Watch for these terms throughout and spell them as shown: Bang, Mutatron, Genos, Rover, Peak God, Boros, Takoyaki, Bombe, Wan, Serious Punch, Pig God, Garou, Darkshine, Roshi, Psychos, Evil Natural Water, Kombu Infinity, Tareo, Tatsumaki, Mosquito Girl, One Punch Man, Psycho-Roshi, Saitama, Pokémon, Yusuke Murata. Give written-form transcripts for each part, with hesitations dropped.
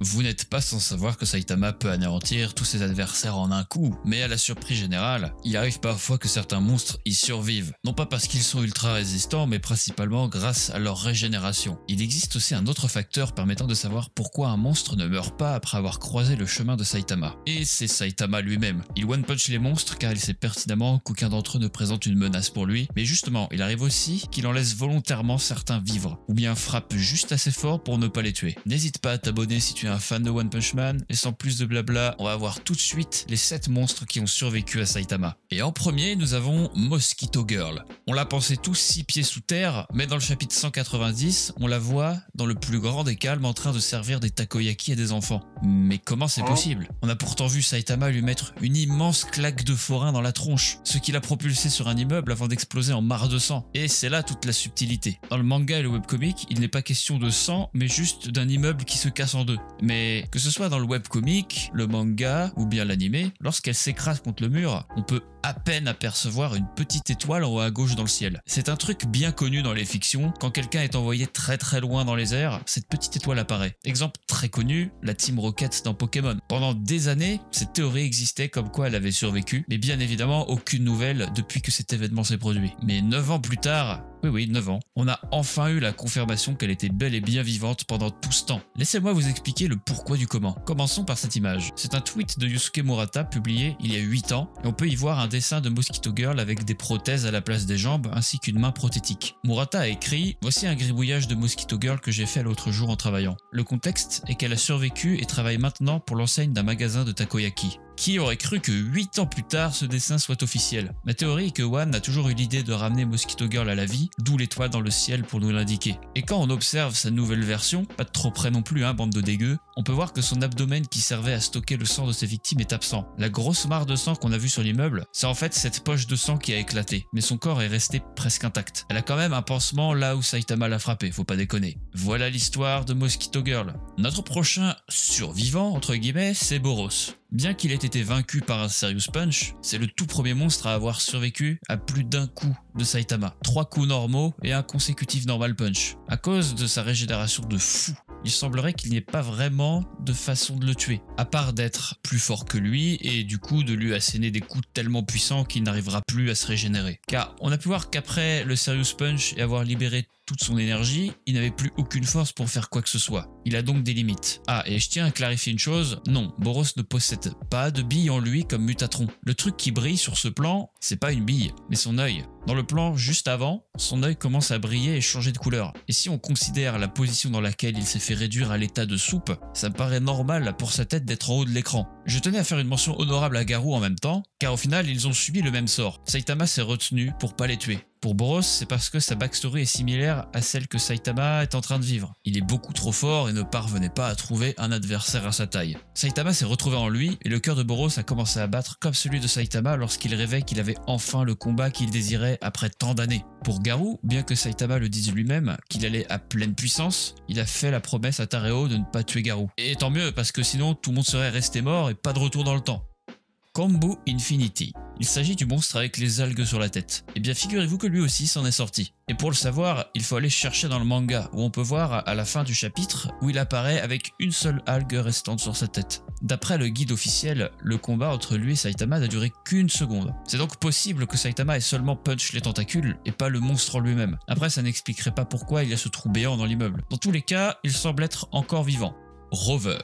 Vous n'êtes pas sans savoir que Saitama peut anéantir tous ses adversaires en un coup, mais à la surprise générale, il arrive parfois que certains monstres y survivent, non pas parce qu'ils sont ultra résistants, mais principalement grâce à leur régénération. Il existe aussi un autre facteur permettant de savoir pourquoi un monstre ne meurt pas après avoir croisé le chemin de Saitama. Et c'est Saitama lui-même. Il one-punch les monstres car il sait pertinemment qu'aucun d'entre eux ne présente une menace pour lui, mais justement, il arrive aussi qu'il en laisse volontairement certains vivre, ou bien frappe juste assez fort pour ne pas les tuer. N'hésite pas à t'abonner si tu es un fan de One Punch Man, et sans plus de blabla, on va voir tout de suite les 7 monstres qui ont survécu à Saitama. Et en premier, nous avons Mosquito Girl. On la pensait tous 6 pieds sous terre, mais dans le chapitre 190, on la voit dans le plus grand des calmes en train de servir des takoyaki à des enfants. Mais comment c'est possible? On a pourtant vu Saitama lui mettre une immense claque de forain dans la tronche, ce qui l'a propulsé sur un immeuble avant d'exploser en mare de sang. Et c'est là toute la subtilité. Dans le manga et le webcomic, il n'est pas question de sang, mais juste d'un immeuble qui se casse en deux. Mais que ce soit dans le webcomic, le manga ou bien l'animé, lorsqu'elle s'écrase contre le mur, on peut à peine apercevoir une petite étoile en haut à gauche dans le ciel. C'est un truc bien connu dans les fictions, quand quelqu'un est envoyé très très loin dans les airs, cette petite étoile apparaît. Exemple très connu, la Team Rocket dans Pokémon. Pendant des années, cette théorie existait comme quoi elle avait survécu, mais bien évidemment aucune nouvelle depuis que cet événement s'est produit. Mais 9 ans plus tard, oui, 9 ans, on a enfin eu la confirmation qu'elle était bel et bien vivante pendant tout ce temps. Laissez-moi vous expliquer le pourquoi du comment. Commençons par cette image. C'est un tweet de Yusuke Murata publié il y a 8 ans, et on peut y voir un dessin de Mosquito Girl avec des prothèses à la place des jambes ainsi qu'une main prothétique. Murata a écrit « Voici un gribouillage de Mosquito Girl que j'ai fait l'autre jour en travaillant. Le contexte est qu'elle a survécu et travaille maintenant pour l'enseigne d'un magasin de takoyaki. » Qui aurait cru que 8 ans plus tard ce dessin soit officiel? Ma théorie est que Wan a toujours eu l'idée de ramener Mosquito Girl à la vie, d'où l'étoile dans le ciel pour nous l'indiquer. Et quand on observe sa nouvelle version, pas de trop près non plus hein, bande de dégueux, on peut voir que son abdomen qui servait à stocker le sang de ses victimes est absent. La grosse mare de sang qu'on a vue sur l'immeuble, c'est en fait cette poche de sang qui a éclaté, mais son corps est resté presque intact. Elle a quand même un pansement là où Saitama l'a frappé, faut pas déconner. Voilà l'histoire de Mosquito Girl. Notre prochain survivant, entre guillemets, c'est Boros. Bien qu'il ait été vaincu par un serious punch, c'est le tout premier monstre à avoir survécu à plus d'un coup de Saitama. 3 coups normaux et un consécutif normal punch. À cause de sa régénération de fou, il semblerait qu'il n'y ait pas vraiment de façon de le tuer, à part d'être plus fort que lui et du coup de lui asséner des coups tellement puissants qu'il n'arrivera plus à se régénérer. Car on a pu voir qu'après le serious punch et avoir libéré toute son énergie, il n'avait plus aucune force pour faire quoi que ce soit. Il a donc des limites. Ah, et je tiens à clarifier une chose, non, Boros ne possède pas de bille en lui comme Mutatron. Le truc qui brille sur ce plan, c'est pas une bille, mais son œil. Dans le plan juste avant, son œil commence à briller et changer de couleur. Et si on considère la position dans laquelle il s'est fait réduire à l'état de soupe, ça me paraît normal pour sa tête d'être en haut de l'écran. Je tenais à faire une mention honorable à Garou en même temps, car au final ils ont subi le même sort. Saitama s'est retenu pour pas les tuer. Pour Boros, c'est parce que sa backstory est similaire à celle que Saitama est en train de vivre. Il est beaucoup trop fort et ne parvenait pas à trouver un adversaire à sa taille. Saitama s'est retrouvé en lui et le cœur de Boros a commencé à battre comme celui de Saitama lorsqu'il rêvait qu'il avait enfin le combat qu'il désirait après tant d'années. Pour Garou, bien que Saitama le dise lui-même qu'il allait à pleine puissance, il a fait la promesse à Tareo de ne pas tuer Garou. Et tant mieux parce que sinon tout le monde serait resté mort et pas de retour dans le temps. Kombu Infinity. Il s'agit du monstre avec les algues sur la tête. Eh bien figurez-vous que lui aussi s'en est sorti. Et pour le savoir, il faut aller chercher dans le manga, où on peut voir à la fin du chapitre, où il apparaît avec une seule algue restante sur sa tête. D'après le guide officiel, le combat entre lui et Saitama n'a duré qu'une seconde. C'est donc possible que Saitama ait seulement punch les tentacules, et pas le monstre en lui-même. Après ça n'expliquerait pas pourquoi il y a ce trou béant dans l'immeuble. Dans tous les cas, il semble être encore vivant. Rover.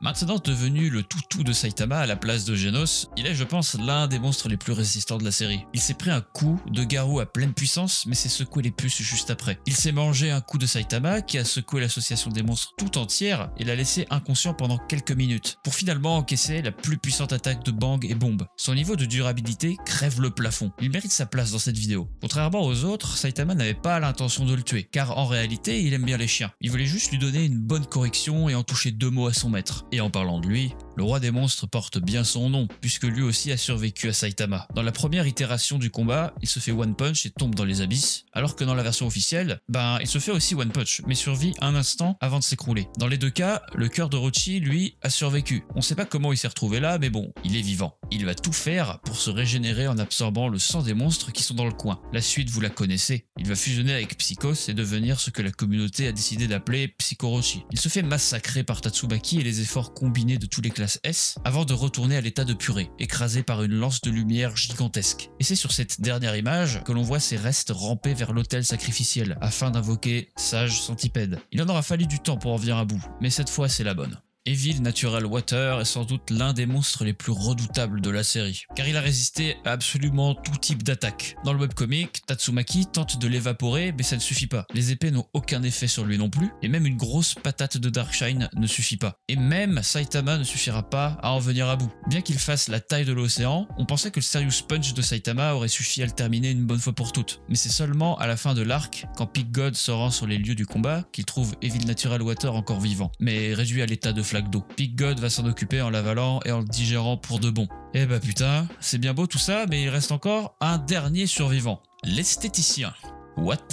Maintenant devenu le toutou de Saitama à la place de Genos, il est je pense l'un des monstres les plus résistants de la série. Il s'est pris un coup de Garou à pleine puissance mais s'est secoué les puces juste après. Il s'est mangé un coup de Saitama qui a secoué l'association des monstres tout entière et l'a laissé inconscient pendant quelques minutes, pour finalement encaisser la plus puissante attaque de Bang et Bombe. Son niveau de durabilité crève le plafond, il mérite sa place dans cette vidéo. Contrairement aux autres, Saitama n'avait pas l'intention de le tuer, car en réalité il aime bien les chiens. Il voulait juste lui donner une bonne correction et en toucher 2 mots à son maître. Et en parlant de lui, Le roi des monstres porte bien son nom, puisque lui aussi a survécu à Saitama. Dans la première itération du combat, il se fait One Punch et tombe dans les abysses, alors que dans la version officielle, ben, il se fait aussi One Punch, mais survit un instant avant de s'écrouler. Dans les deux cas, le cœur de Roshi, lui, a survécu. On sait pas comment il s'est retrouvé là, mais bon, il est vivant. Il va tout faire pour se régénérer en absorbant le sang des monstres qui sont dans le coin. La suite, vous la connaissez. Il va fusionner avec Psychos et devenir ce que la communauté a décidé d'appeler Psycho-Roshi. Il se fait massacrer par Tatsumaki et les efforts combinés de tous les classes S avant de retourner à l'état de purée, écrasé par une lance de lumière gigantesque. Et c'est sur cette dernière image que l'on voit ses restes ramper vers l'autel sacrificiel afin d'invoquer Sage Centipede. Il en aura fallu du temps pour en venir à bout, mais cette fois c'est la bonne. Evil Natural Water est sans doute l'un des monstres les plus redoutables de la série, car il a résisté à absolument tout type d'attaque. Dans le webcomic, Tatsumaki tente de l'évaporer, mais ça ne suffit pas. Les épées n'ont aucun effet sur lui non plus, et même une grosse patate de Darkshine ne suffit pas. Et même Saitama ne suffira pas à en venir à bout. Bien qu'il fasse la taille de l'océan, on pensait que le Serious Punch de Saitama aurait suffi à le terminer une bonne fois pour toutes. Mais c'est seulement à la fin de l'arc, quand Pig God se rend sur les lieux du combat, qu'il trouve Evil Natural Water encore vivant, mais réduit à l'état de flamme. Peak God va s'en occuper en l'avalant et en le digérant pour de bon. Eh bah putain, c'est bien beau tout ça, mais il reste encore un dernier survivant. L'esthéticien. What?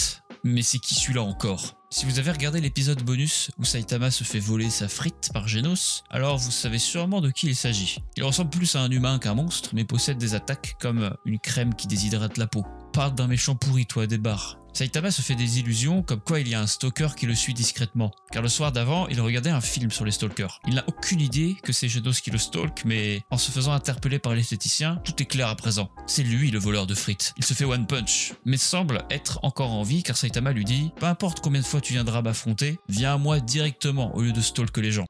Mais c'est qui celui-là encore? Si vous avez regardé l'épisode bonus où Saitama se fait voler sa frite par Genos, alors vous savez sûrement de qui il s'agit. Il ressemble plus à un humain qu'un monstre, mais possède des attaques comme une crème qui déshydrate la peau. Parle d'un méchant pourri, toi, des barres. Saitama se fait des illusions comme quoi il y a un stalker qui le suit discrètement, car le soir d'avant, il regardait un film sur les stalkers. Il n'a aucune idée que c'est Genos qui le stalk, mais en se faisant interpeller par l'esthéticien, tout est clair à présent. C'est lui le voleur de frites. Il se fait One Punch, mais semble être encore en vie car Saitama lui dit « Peu importe combien de fois tu viendras m'affronter, viens à moi directement au lieu de stalker les gens ».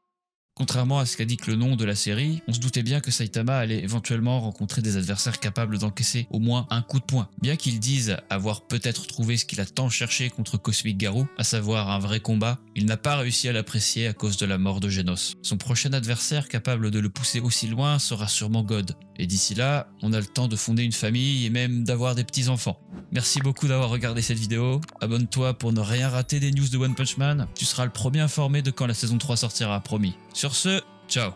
Contrairement à ce qu'indique le nom de la série, on se doutait bien que Saitama allait éventuellement rencontrer des adversaires capables d'encaisser au moins un coup de poing. Bien qu'ils disent avoir peut-être trouvé ce qu'il a tant cherché contre Cosmic Garou, à savoir un vrai combat, il n'a pas réussi à l'apprécier à cause de la mort de Genos. Son prochain adversaire capable de le pousser aussi loin sera sûrement God. Et d'ici là, on a le temps de fonder une famille et même d'avoir des petits-enfants. Merci beaucoup d'avoir regardé cette vidéo. Abonne-toi pour ne rien rater des news de One Punch Man. Tu seras le premier informé de quand la saison 3 sortira, promis. Sur ce, ciao.